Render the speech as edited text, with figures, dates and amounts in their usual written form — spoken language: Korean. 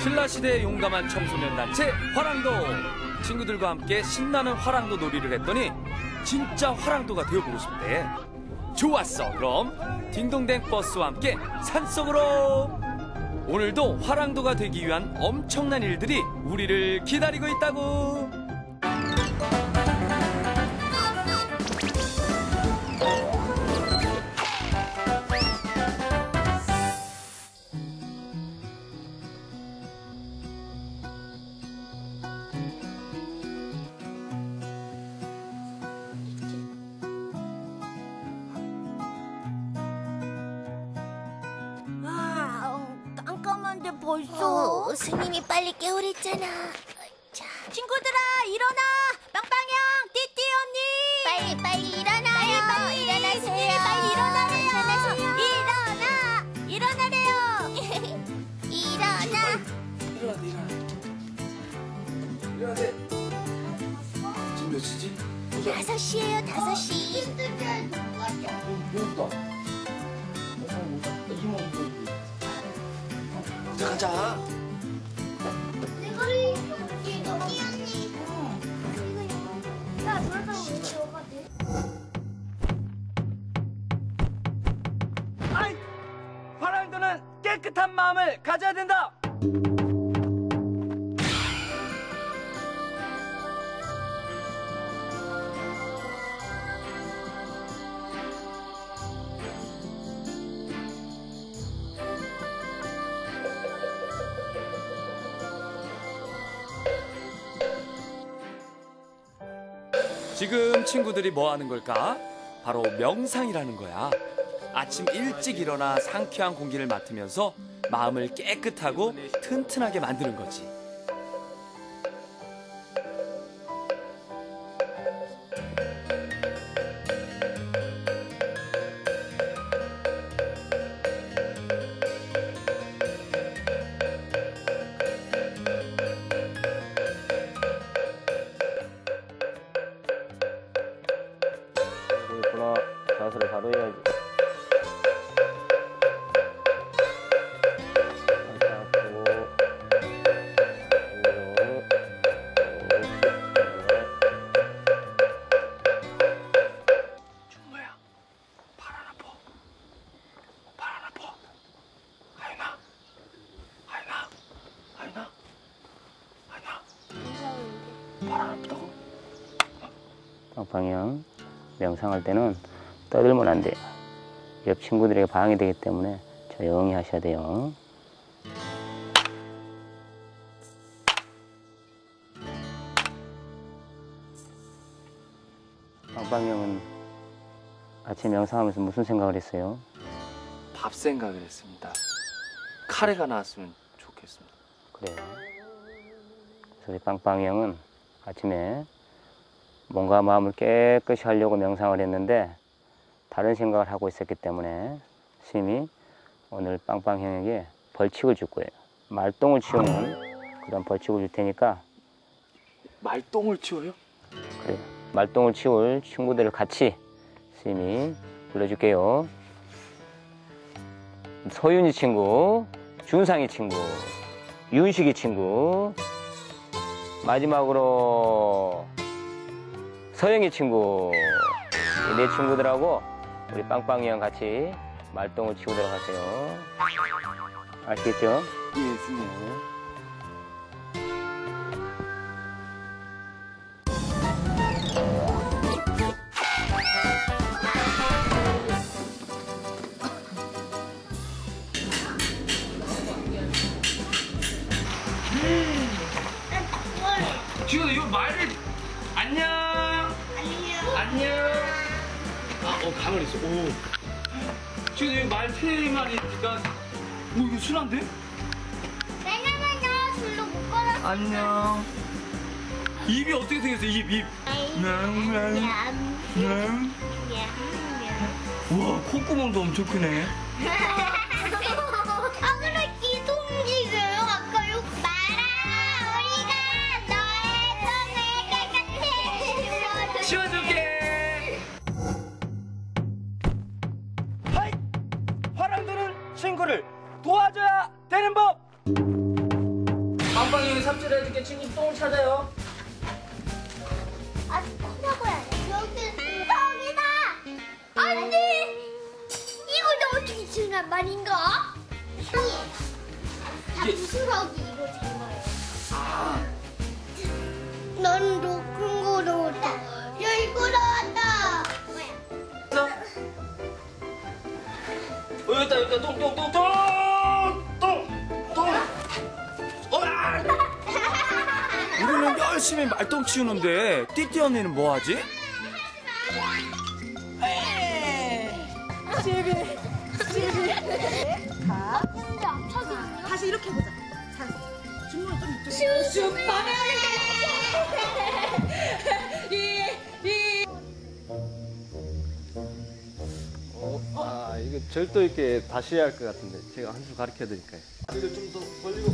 신라시대의 용감한 청소년 단체 화랑도. 친구들과 함께 신나는 화랑도 놀이를 했더니 진짜 화랑도가 되어보고 싶대. 좋았어, 그럼 딩동댕 버스와 함께 산속으로. 오늘도 화랑도가 되기 위한 엄청난 일들이 우리를 기다리고 있다고. 벌써 스님이 빨리 깨우랬잖아. 자. 친구들아, 일어나! 빵빵형, 띠띠 언니! 빨리 일어나요! 빨리 일어나세요! 스님, 빨리 일어나래요! 일어나! 일어나래요! 일어나! 일어나세요! 지금 몇 시지? 5시예요, 5시. 배웠다. 가자. 이거를 이렇게 언니 이거 나 놀다 오는데 뭐가 돼? 아이, 화랑도는 깨끗한 마음을 가져야 된다. 지금 친구들이 뭐 하는 걸까? 바로 명상이라는 거야. 아침 일찍 일어나 상쾌한 공기를 맡으면서 마음을 깨끗하고 튼튼하게 만드는 거지. 자세를 바로 해야지. 준호야, 발 안 아파? 발 안 아파? 하윤아, 하윤아, 하윤아, 하윤아, 발 안 아프다고? 방향 명상할 때는 떠들면 안 돼요. 옆 친구들에게 방해되기 때문에 조용히 하셔야 돼요. 빵빵이 형은 아침 명상하면서 무슨 생각을 했어요? 밥 생각을 했습니다. 카레가 나왔으면 좋겠습니다. 그래요. 그래서 우리 빵빵이 형은 아침에 뭔가 마음을 깨끗이 하려고 명상을 했는데 다른 생각을 하고 있었기 때문에 스님이 오늘 빵빵형에게 벌칙을 줄 거예요. 말똥을 치우는 그런 벌칙을 줄 테니까. 말똥을 치워요? 그래요. 말똥을 치울 친구들을 같이 스님이 불러줄게요. 서윤이 친구, 준상이 친구, 윤식이 친구, 마지막으로 서영이 친구. 네 친구들하고 우리 빵빵이랑 같이 말똥을 치우도록 하세요. 아시겠죠? 예, 스님. 지금 이거 말을 안녕. 안녕. 안녕. 가만히 있어. 오. 지금 여기 말 세마리 있으니까. 오, 이거 순한데? 왜냐면요, 줄로 못 걸었어. 안녕. 입이 어떻게 생겼어, 입. 우와, 콧구멍도 엄청 크네. 아, 그래, 기도 움직여요. 아까 욕 말아. 우리가 너의 손을 깨끗이 치워줄게. 친구를 도와줘야 되는 법! 안방에 삽질 해줄게. 친구 똥을 찾아요. 아, 찾아고 해야 돼. 여기, 저기다! 언니! 이거 어떻게 지는 말인가? 다 부스러기 이거 정말. 아. 넌 높은 거 나왔다. 야, 이거 나왔다. 뭐야? 어, 여기다, 여기다. 똥! 어라! 우리는 열심히 말똥 치우는데 띠띠 언니는 뭐 하지? 다시 이렇게 해보자. 자, 주먹을 좀 이쪽에. 아, 이거 절도 있게 다시 해야 할 것 같은데 제가 한 수 가르쳐 드릴까요? 이거 좀 더 벌리고.